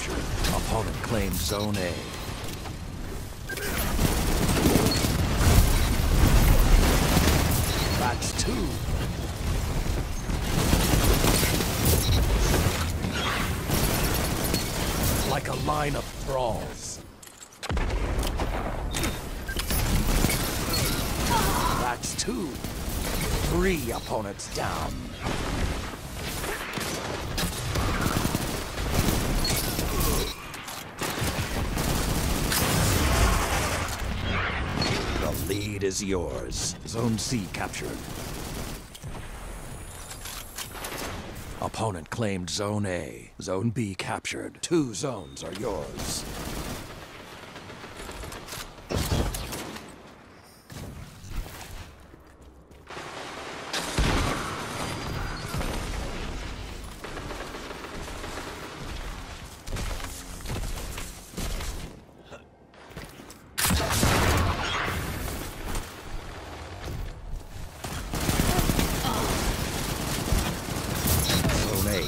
captured. Opponent claims Zone A. That's 2. Like a line of thralls. That's 2. 3 opponents down. The lead is yours. Zone C captured. Opponent claimed Zone A. Zone B captured. 2 zones are yours.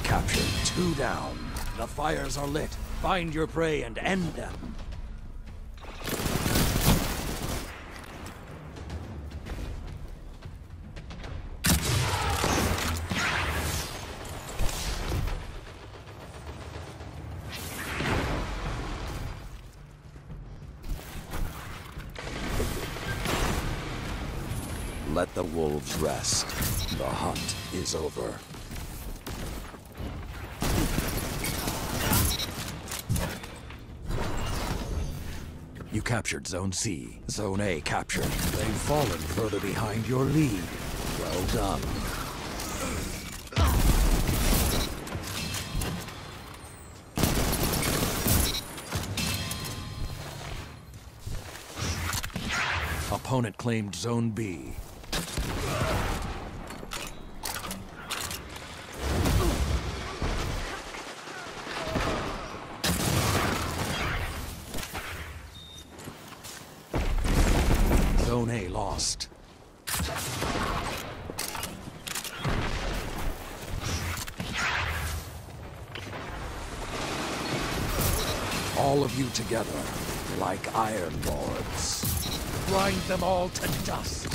Captured. 2 down. The fires are lit. Find your prey and end them. Let the wolves rest. The hunt is over. You captured Zone C. Zone A captured. They've fallen further behind your lead. Well done. Opponent claimed Zone B. Zone A lost. All of you together, like iron lords. Grind them all to dust.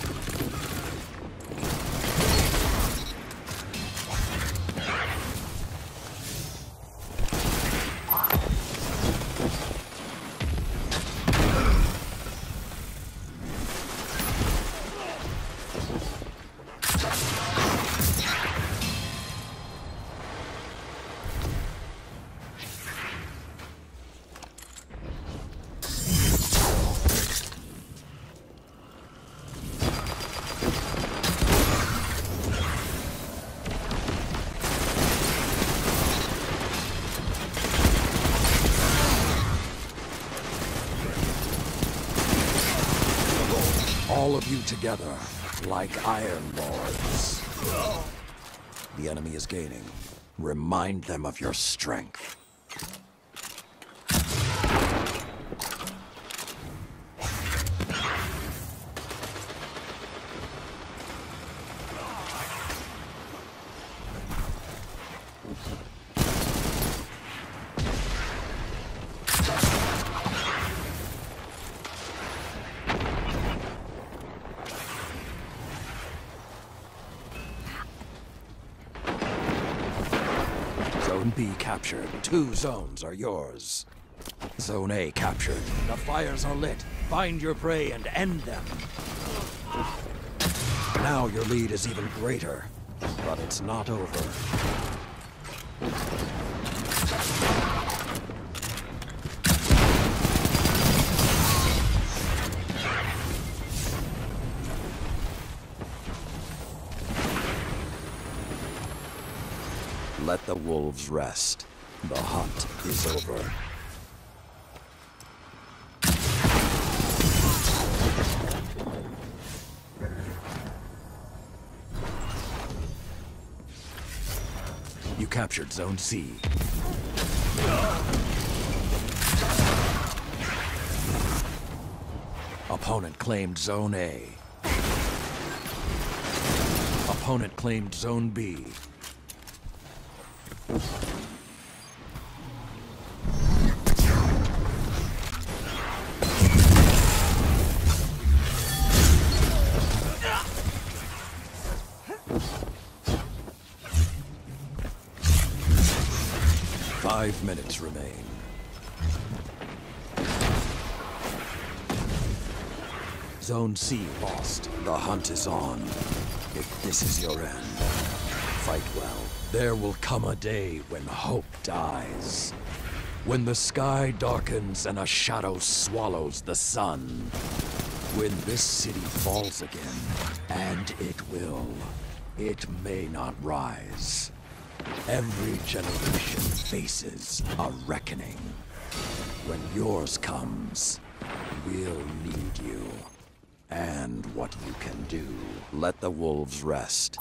All of you together, like iron lords. The enemy is gaining. Remind them of your strength. Zone B captured. 2 zones are yours. Zone A captured. The fires are lit. Find your prey and end them. Now your lead is even greater, but it's not over. Let the wolves rest. The hunt is over. You captured Zone C. Opponent claimed Zone A. Opponent claimed Zone B. 5 minutes remain. Zone C lost. The hunt is on. If this is your end, fight well. There will come a day when hope dies. When the sky darkens and a shadow swallows the sun. When this city falls again, and it will, it may not rise. Every generation faces a reckoning. When yours comes, we'll need you. And what you can do. Let the wolves rest.